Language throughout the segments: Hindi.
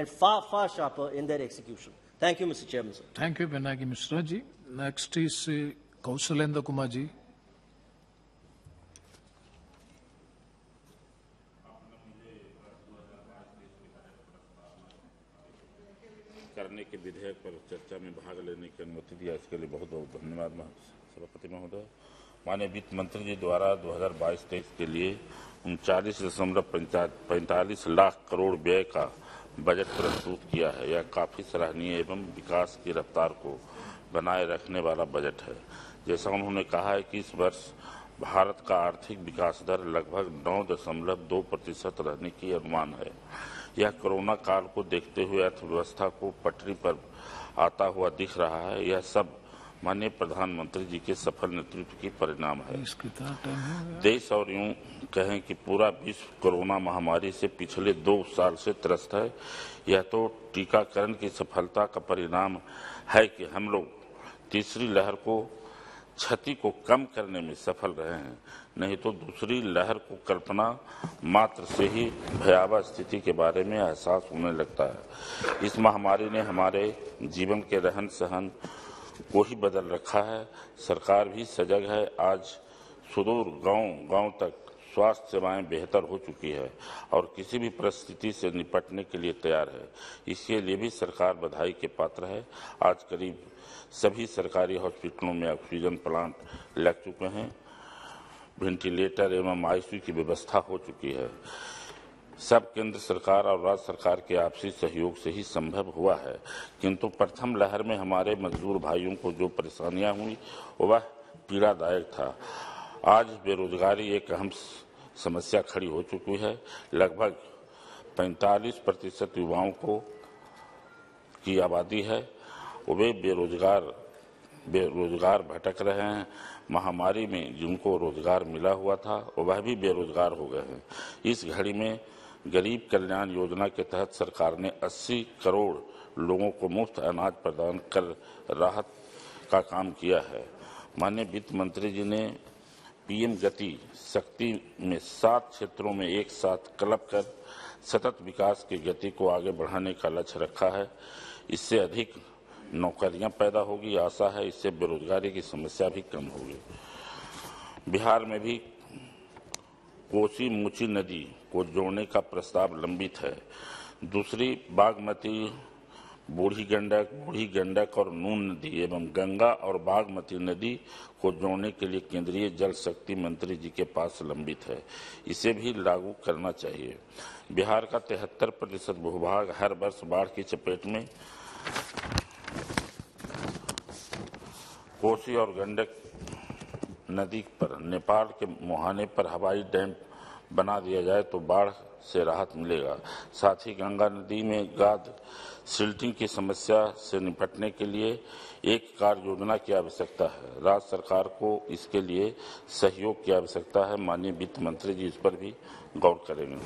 and far, far sharper in their execution. Thank you, Mr. Chairman, sir. Thank you, Venaki Misra ji. Next is Kaushalendra Kumar ji. करने के विधेयक पर चर्चा में भाग लेने की अनुमति दिया, इसके लिए बहुत बहुत धन्यवाद सभापति महोदय। माननीय वित्त मंत्री जी द्वारा 2022-23 के लिए 39.45 लाख करोड़ व्यय का बजट प्रस्तुत किया है। यह काफ़ी सराहनीय एवं विकास की रफ्तार को बनाए रखने वाला बजट है। जैसा उन्होंने कहा है कि इस वर्ष भारत का आर्थिक विकास दर लगभग 9.2% रहने की अनुमान है। यह कोरोना काल को देखते हुए अर्थव्यवस्था को पटरी पर आता हुआ दिख रहा है। यह सब माननीय प्रधानमंत्री जी के सफल नेतृत्व के परिणाम है। देश और यूं कहें कि पूरा विश्व कोरोना महामारी से पिछले 2 साल से त्रस्त है। यह तो टीकाकरण की सफलता का परिणाम है कि हम लोग तीसरी लहर को क्षति को कम करने में सफल रहे हैं, नहीं तो दूसरी लहर को कल्पना मात्र से ही भयावह स्थिति के बारे में एहसास होने लगता है। इस महामारी ने हमारे जीवन के रहन सहन को ही बदल रखा है। सरकार भी सजग है। आज सुदूर गांव तक स्वास्थ्य सेवाएं बेहतर हो चुकी है और किसी भी परिस्थिति से निपटने के लिए तैयार है। इसके लिए भी सरकार बधाई के पात्र है। आज करीब सभी सरकारी हॉस्पिटलों में ऑक्सीजन प्लांट लग चुके हैं, वेंटिलेटर एवं आईसीयू की व्यवस्था हो चुकी है। सब केंद्र सरकार और राज्य सरकार के आपसी सहयोग से ही संभव हुआ है, किंतु प्रथम लहर में हमारे मजदूर भाइयों को जो परेशानियां हुई वह पीड़ादायक था। आज बेरोजगारी एक अहम समस्या खड़ी हो चुकी है। लगभग 45% युवाओं को की आबादी है, वे बेरोजगार भटक रहे हैं। महामारी में जिनको रोजगार मिला हुआ था वह भी बेरोजगार हो गए हैं। इस घड़ी में गरीब कल्याण योजना के तहत सरकार ने 80 करोड़ लोगों को मुफ्त अनाज प्रदान कर राहत का काम किया है। माननीय वित्त मंत्री जी ने पीएम गति शक्ति में 7 क्षेत्रों में एक साथ क्लब कर सतत विकास की गति को आगे बढ़ाने का लक्ष्य रखा है। इससे अधिक नौकरियां पैदा होगी। आशा है इससे बेरोजगारी की समस्या भी कम होगी। बिहार में भी कोसी मुची नदी को जोड़ने का प्रस्ताव लंबित है। दूसरी बागमती बूढ़ी गंडक और नून नदी एवं गंगा और बागमती नदी को जोड़ने के लिए केंद्रीय जल शक्ति मंत्री जी के पास लंबित है। इसे भी लागू करना चाहिए। बिहार का 73% भूभाग हर वर्ष बाढ़ की चपेट में। कोसी और गंडक नदी पर नेपाल के मुहाने पर हवाई डैम बना दिया जाए तो बाढ़ से राहत मिलेगा। साथ ही गंगा नदी में गाद सिल्टिंग की समस्या से निपटने के लिए एक कार्य योजना की आवश्यकता है। राज्य सरकार को इसके लिए सहयोग की आवश्यकता है। माननीय वित्त मंत्री जी इस पर भी गौर करेंगे।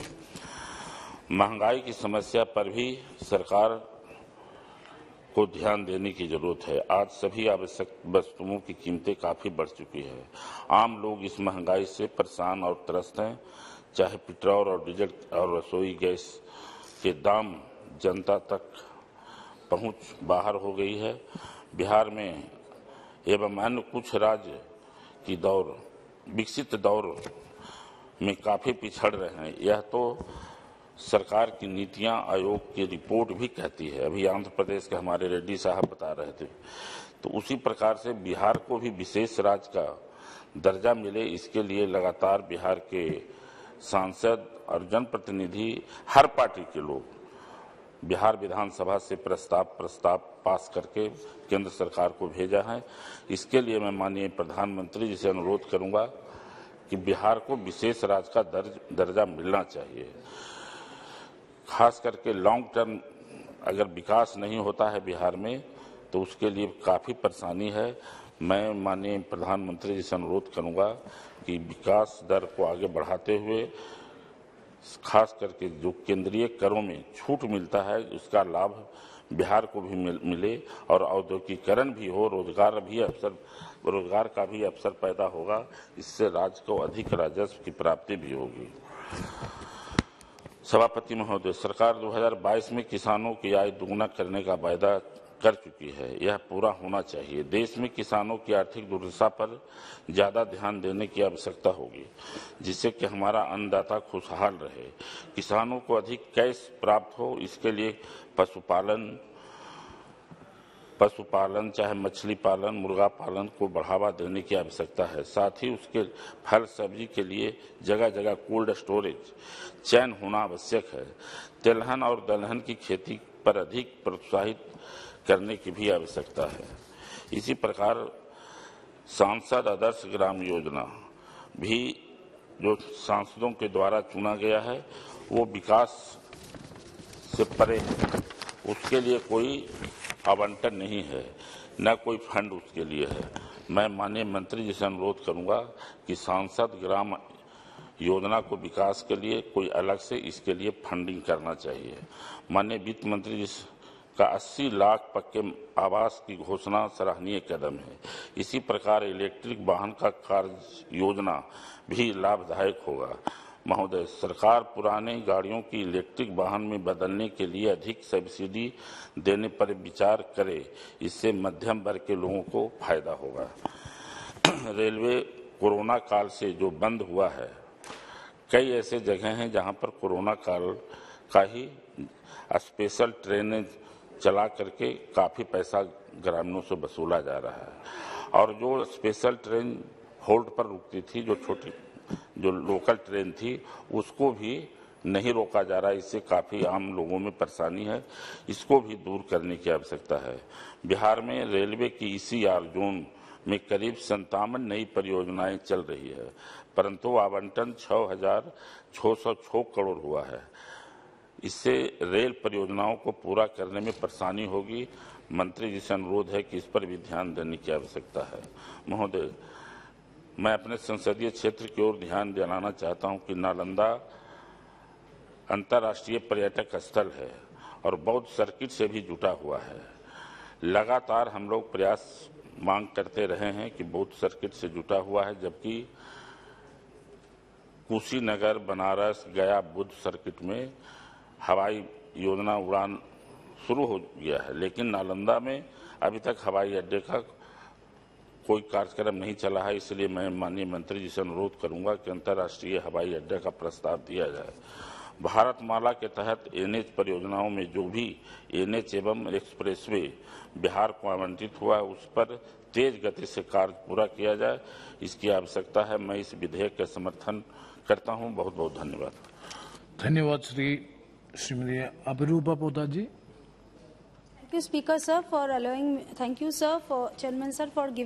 महंगाई की समस्या पर भी सरकार को ध्यान देने की जरूरत है। आज सभी आवश्यक वस्तुओं की कीमतें काफ़ी बढ़ चुकी है। आम लोग इस महंगाई से परेशान और त्रस्त हैं। चाहे पेट्रोल और डीजल और रसोई गैस के दाम जनता तक पहुंच बाहर हो गई है। बिहार में एवं अन्य कुछ राज्य की दौर विकसित दौर में काफ़ी पिछड़ रहे हैं। यह तो सरकार की नीतियां आयोग की रिपोर्ट भी कहती है। अभी आंध्र प्रदेश के हमारे रेड्डी साहब बता रहे थे, तो उसी प्रकार से बिहार को भी विशेष राज्य का दर्जा मिले, इसके लिए लगातार बिहार के सांसद और जनप्रतिनिधि हर पार्टी के लोग बिहार विधानसभा से प्रस्ताव पास करके केंद्र सरकार को भेजा है। इसके लिए मैं माननीय प्रधानमंत्री जी से अनुरोध करूँगा कि बिहार को विशेष राज्य का दर्जा मिलना चाहिए। खास करके लॉन्ग टर्म अगर विकास नहीं होता है बिहार में तो उसके लिए काफ़ी परेशानी है। मैं माननीय प्रधानमंत्री जी से अनुरोध करूँगा कि विकास दर को आगे बढ़ाते हुए खास करके जो केंद्रीय करों में छूट मिलता है उसका लाभ बिहार को भी मिले और औद्योगिकीकरण भी हो, रोजगार का भी अवसर पैदा होगा। इससे राज्य को अधिक राजस्व की प्राप्ति भी होगी। सभापति महोदय, सरकार 2022 में किसानों की आय दुगुना करने का वायदा कर चुकी है, यह पूरा होना चाहिए। देश में किसानों की आर्थिक दुर्दशा पर ज़्यादा ध्यान देने की आवश्यकता होगी, जिससे कि हमारा अन्नदाता खुशहाल रहे, किसानों को अधिक कैश प्राप्त हो। इसके लिए पशुपालन चाहे मछली पालन, मुर्गा पालन को बढ़ावा देने की आवश्यकता है। साथ ही उसके फल सब्जी के लिए जगह जगह कोल्ड स्टोरेज चैन होना आवश्यक है। तिलहन और दलहन की खेती पर अधिक प्रोत्साहित करने की भी आवश्यकता है। इसी प्रकार सांसद आदर्श ग्राम योजना भी जो सांसदों के द्वारा चुना गया है वो विकास से परे है, उसके लिए कोई आवंटन नहीं है, न कोई फंड उसके लिए है। मैं माननीय मंत्री जी से अनुरोध करूंगा कि सांसद ग्राम योजना को विकास के लिए कोई अलग से इसके लिए फंडिंग करना चाहिए। माननीय वित्त मंत्री जी का 80 लाख पक्के आवास की घोषणा सराहनीय कदम है। इसी प्रकार इलेक्ट्रिक वाहन का कार्य योजना भी लाभदायक होगा। महोदय, सरकार पुराने गाड़ियों की इलेक्ट्रिक वाहन में बदलने के लिए अधिक सब्सिडी देने पर विचार करे, इससे मध्यम वर्ग के लोगों को फायदा होगा। रेलवे कोरोना काल से जो बंद हुआ है, कई ऐसे जगह हैं जहां पर कोरोना काल का ही स्पेशल ट्रेनें चला करके काफ़ी पैसा ग्रामीणों से वसूला जा रहा है, और जो स्पेशल ट्रेन होल्ड पर रुकती थी, जो छोटी जो लोकल ट्रेन थी, उसको भी नहीं रोका जा रहा है। इससे काफ़ी आम लोगों में परेशानी है, इसको भी दूर करने की आवश्यकता है। बिहार में रेलवे की ECR जोन में करीब 57 नई परियोजनाएं चल रही है, परंतु आवंटन 6,606 करोड़ हुआ है। इससे रेल परियोजनाओं को पूरा करने में परेशानी होगी। मंत्री जी से अनुरोध है कि इस पर भी ध्यान देने की आवश्यकता है। महोदय, मैं अपने संसदीय क्षेत्र की ओर ध्यान दिलाना चाहता हूं कि नालंदा अंतर्राष्ट्रीय पर्यटक स्थल है और बौद्ध सर्किट से भी जुटा हुआ है। लगातार हम लोग प्रयास मांग करते रहे हैं कि बौद्ध सर्किट से जुटा हुआ है, जबकि कुशीनगर, बनारस, गया बुद्ध सर्किट में हवाई योजना उड़ान शुरू हो गया है, लेकिन नालंदा में अभी तक हवाई अड्डे का कोई कार्यक्रम नहीं चला है। इसलिए मैं माननीय मंत्री जी से अनुरोध करूंगा कि अंतर्राष्ट्रीय हवाई अड्डे का प्रस्ताव दिया जाए। भारत माला के तहत NH परियोजनाओं में जो भी NH एवं एक्सप्रेसवे बिहार को आवंटित हुआ है, उस पर तेज गति से कार्य पूरा किया जाए, इसकी आवश्यकता है। मैं इस विधेयक का समर्थन करता हूँ। बहुत बहुत धन्यवाद। धन्यवाद श्री अपरूपा पोदा जी। Thank you, Speaker sir, for allowing me. Thank you, sir, for Chairman sir for giving.